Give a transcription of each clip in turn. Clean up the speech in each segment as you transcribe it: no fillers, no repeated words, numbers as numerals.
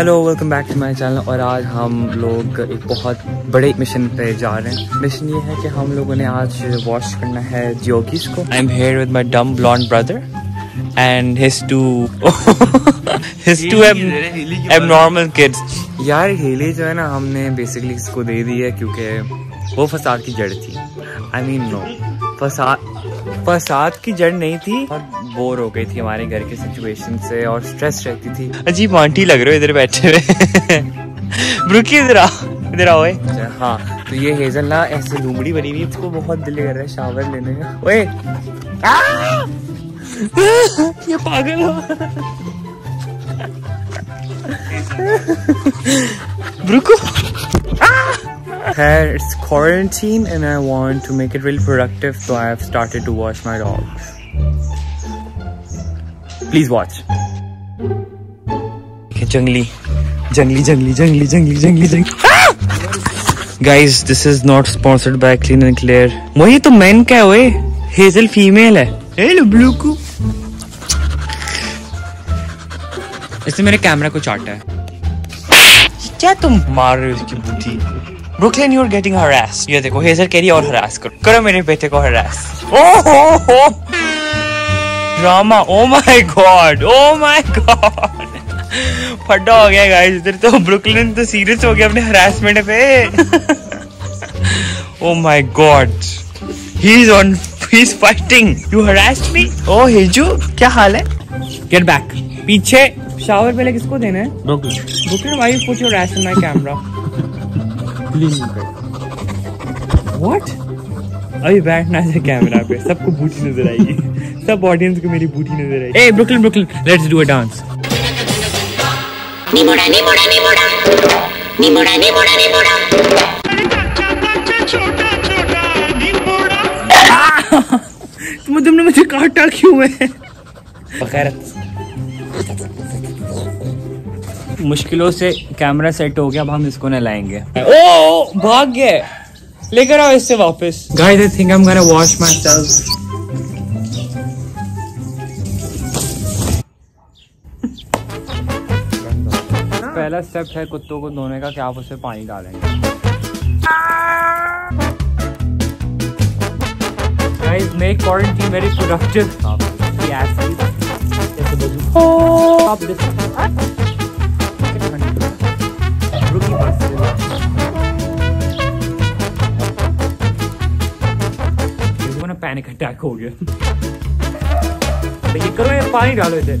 Hello welcome back to my channel. और आज हम लोग एक बहुत बड़े मिशन पे जा रहे हैं। मिशन ये है कि हम लोगों ने आज वॉश करना है ज्योगीस को। I am here with my dumb blonde brother and his two abnormal kids. यार हेली जो है ना, हमने बेसिकली इसको दे दी है क्योंकि वो फसाद की जड़ थी। आई मीन नो, फसाद की जड़ नहीं थी। बोर हो गई थी हमारे घर के सिचुएशन से और स्ट्रेस रहती थी। अजीब आंटी लग रहे हो इधर बैठे हुए। रुकिए इधर आओ। हाँ, तो ये हेजल ना ऐसे लूमड़ी बनी हुई, इसको बहुत दिल कर रहा है शावर लेने का। ओए ये पागल हो। रुको। It's quarantine and I want to make it really productive, so I have started to wash my dogs. Please watch. जंगली। Guys, this is not sponsored by Clean and Clear. वही तो मैन क्या हुए, हेजल फीमेल है। Hello ब्लूकू। इसने मेरे camera को चाटा है। क्या तुम मार रहे हो इसकी बूटी? Brooklyn, you are getting harassed. ये देखो हेजल कह रही है और harass करो मेरे बेटे को harass। Oh drama. Oh my God, oh my God, फटा हो गया गाइस। इधर तो ब्रुकलिन तो सीरियस हो गया अपने हरासमेंट पे। Oh my God, he is fighting. You harassed me. Oh हेजू क्या हाल है? Get back. पीछे शावर पहले किसको देना है? Brooklyn, why you put your ass in my camera? Please. What? अभी बैठना है कैमरा पे, सबको बूटी नजर आएगी। सब ऑडियंस को मेरी बूटी नजर आएगी। ए Brooklyn, let's do a dance. तुमने मुझे काटा क्यों है? मुश्किलों से कैमरा सेट हो गया, अब हम इसको न लाएंगे। ओ भाग गए, लेकर आओ इससे वापस। Guys, I think I'm gonna wash myself. पहला स्टेप है कुत्तों को धोने का, कि आप उसमें पानी डालेंगे। Guys, make quarantine very productive. Panic attack हो गया। ये करो, ये पानी डालो इधर।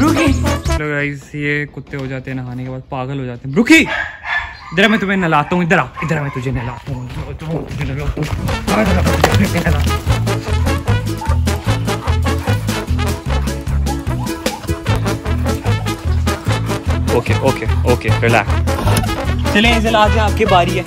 रुकी। तो गाइस ये कुत्ते हो जाते हैं नहाने के बाद पागल हो जाते हैं। रुकी, इधर मैं तुम्हें नहलाता हूँ। इधर आ, इधर मैं तुझे नहलाता हूँ। Okay okay okay, relax. चले हेजल, आज आपकी बारी है।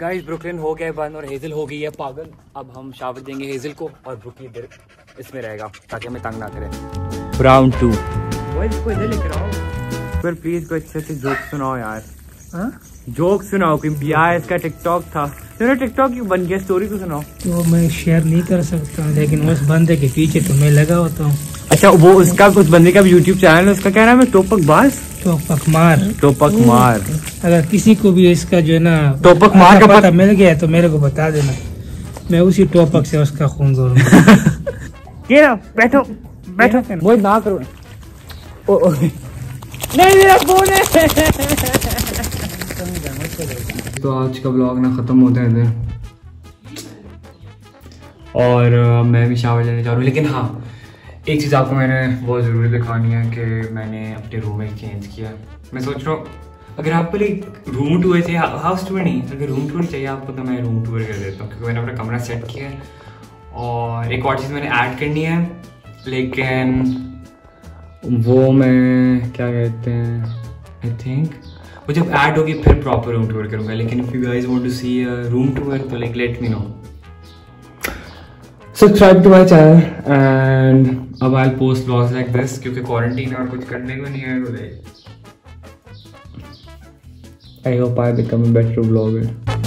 गाइस ब्रुकलिन हो गया बंद और हेजल हो गई है पागल। अब हम शावर देंगे हेजल को और ब्रुकलिन इधर इसमें रहेगा ताकि हमें तंग ना करें। राउंड 2। इसको इधर लेकर आओ। पर प्लीज कोई अच्छे से जोक सुनाओ यार। हाँ जोक सुनाओ कोई। यार इसका टिकटॉक था, मेरा टिकटॉक क्यों बन गया? स्टोरी को सुनाओ। तो मैं शेयर नहीं कर सकता, लेकिन उस बंदे के पीछे तो मैं लगा होता हूँ। अच्छा, वो उसका उस बंदे का यूट्यूब चैनल है, उसका क्या नाम है? टोपक मार। अगर किसी को भी इसका जो है ना टोपक मार का पता मिल गया तो मेरे को बता देना, मैं उसी टोपक से उसका खून करूंगा। ये ना बैठो वो ना करो। ओ नहीं, मेरा फोन है। तो आज का ब्लॉग ना खत्म होता है इधर, और मैं भी शावर लेने जा रहा हूँ। लेकिन हाँ, एक चीज़ आपको मैंने बहुत ज़रूरी दिखानी है कि मैंने अपने रूम में चेंज किया। मैं सोच रहा हूँ अगर आपको रूम टूर चाहिए, हाउस टूर नहीं, अगर रूम टूर चाहिए आपको, तो मैं रूम टूर कर देता हूँ क्योंकि मैंने अपना कमरा सेट किया है। और एक और चीज़ मैंने ऐड करनी है, लेकिन वो मैं क्या कहते हैं, आई थिंक वो जब ऐड होगी फिर प्रॉपर रूम टूर करूँगा। लेकिन if you guys want to see room tour तो like let me know, subscribe to my channel and अब I post blogs like this क्योंकि क्वारंटीन और कुछ करने को नहीं है। I hope I become a better blogger.